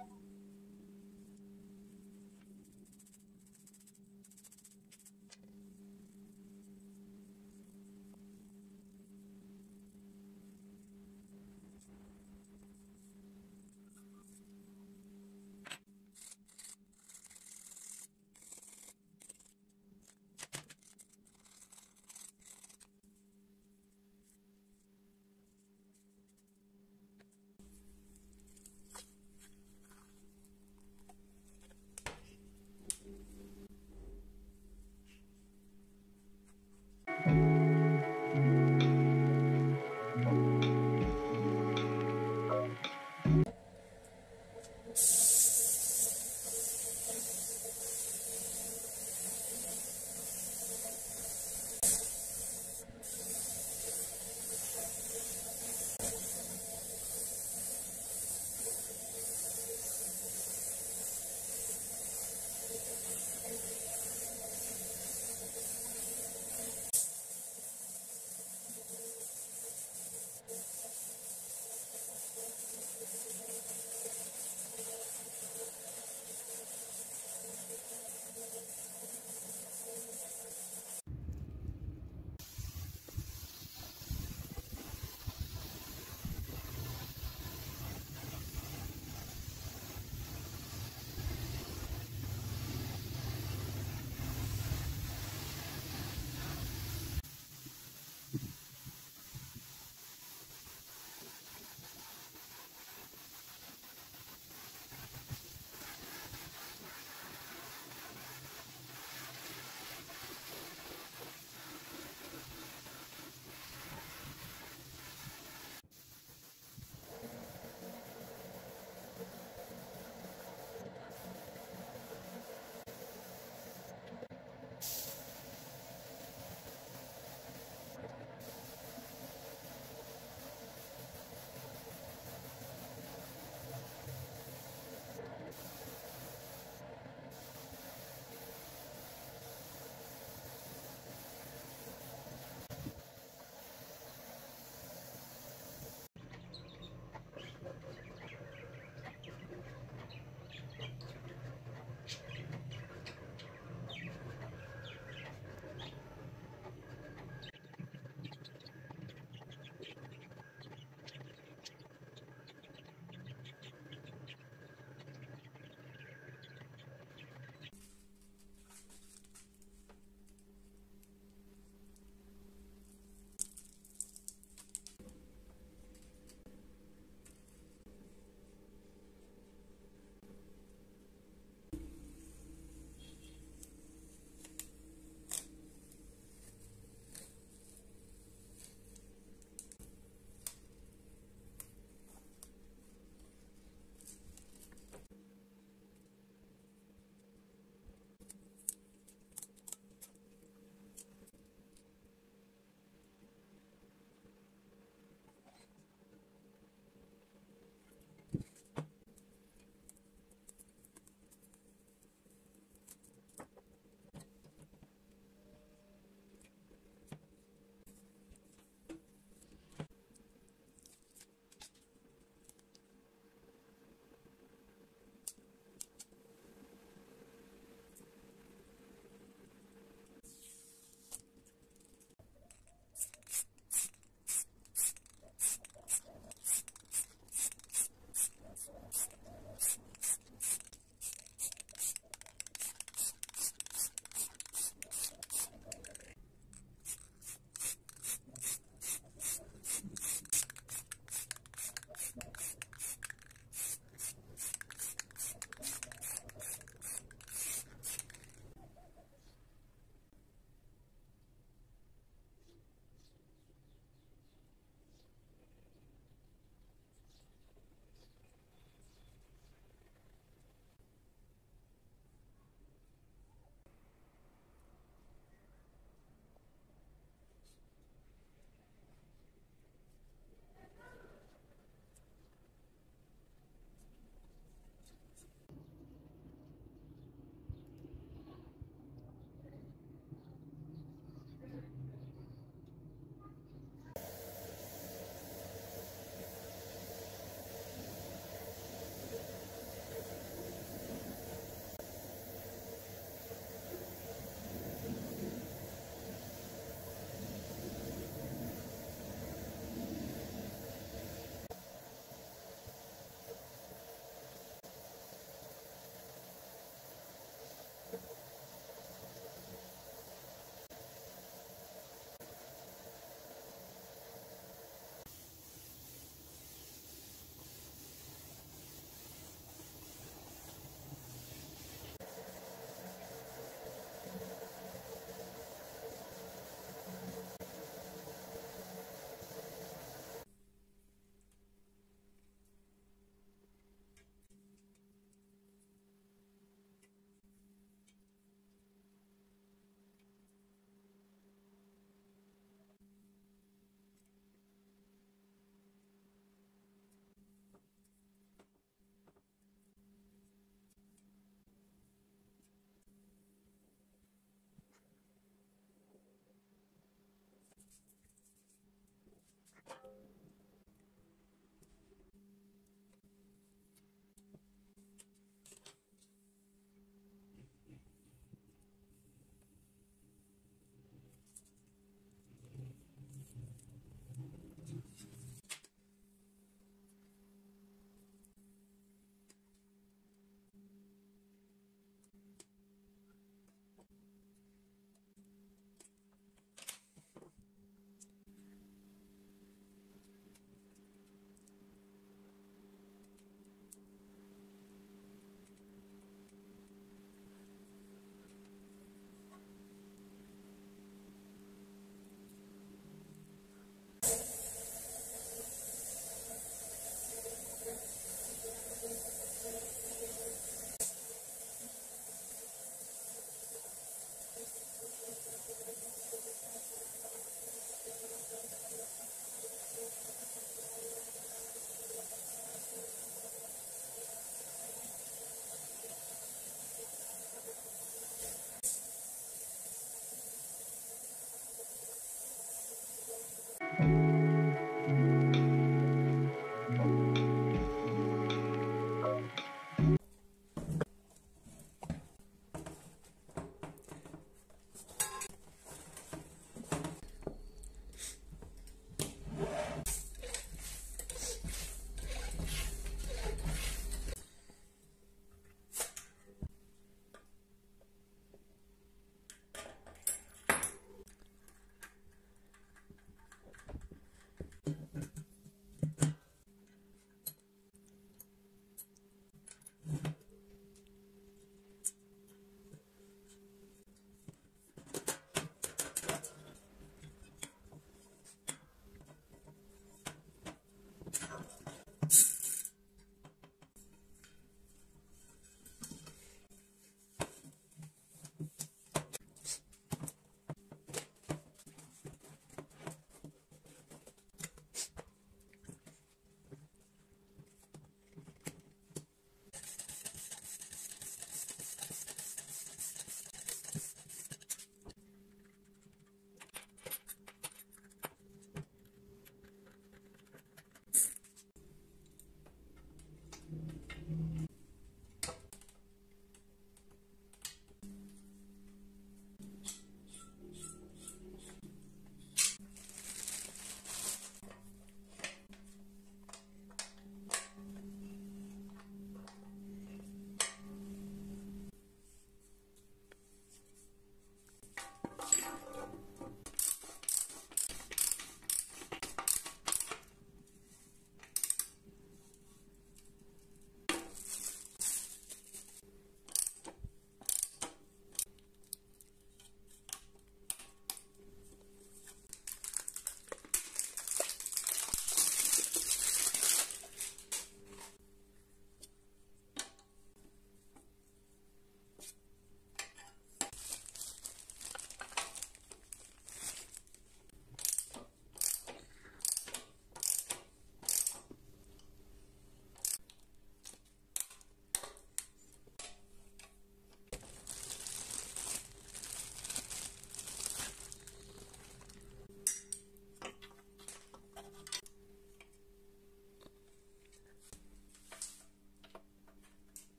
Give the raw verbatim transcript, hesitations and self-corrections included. You